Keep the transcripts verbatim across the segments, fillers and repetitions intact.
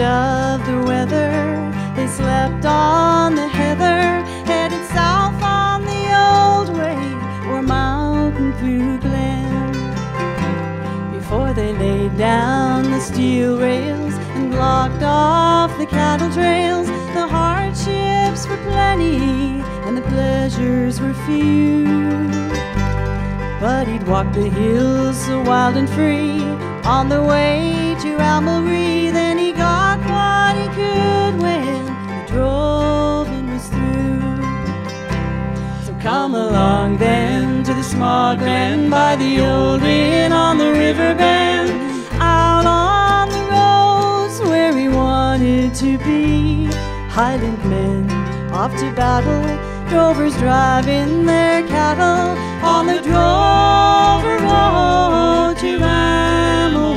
of the weather. They slept on the heather, headed south on the old way, or mountain through glen. Before they laid down the steel rails and blocked off the cattle trails, the hardships were plenty and the pleasures were few. But he'd walked the hills so wild and free on the way to Amurlee. Then he got what he could when he drove and was through. So come along then to the smog glen by the old inn on the river bend, out on the roads where he wanted to be. Highland men off to battle, drovers driving their cattle on the drover road to Amurlee.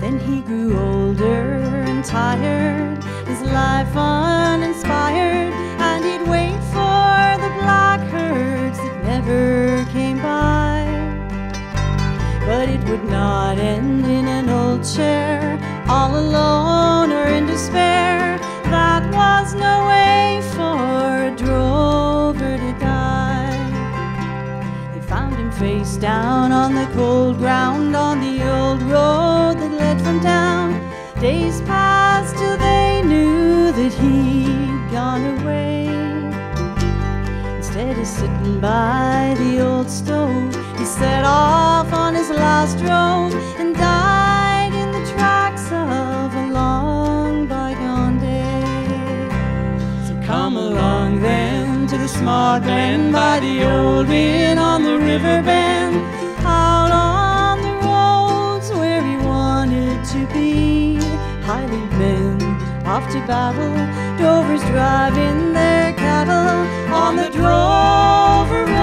Then he grew older and tired, his life uninspired, and he'd wait for the black herds that never came by. But it would not end in an old chair, all alone or in despair. That was no way for a drover to die. They found him face down on the cold ground on the old road that led from town. Days passed till they knew that he'd gone away. Instead of sitting by the old stove, he set off on his last roam and died in the tracks of a long bygone day. So come along then to the smog glen by the old inn on the river bend, out on the roads where he wanted to be. Highland men off to battle, drovers driving their cattle on the drover road.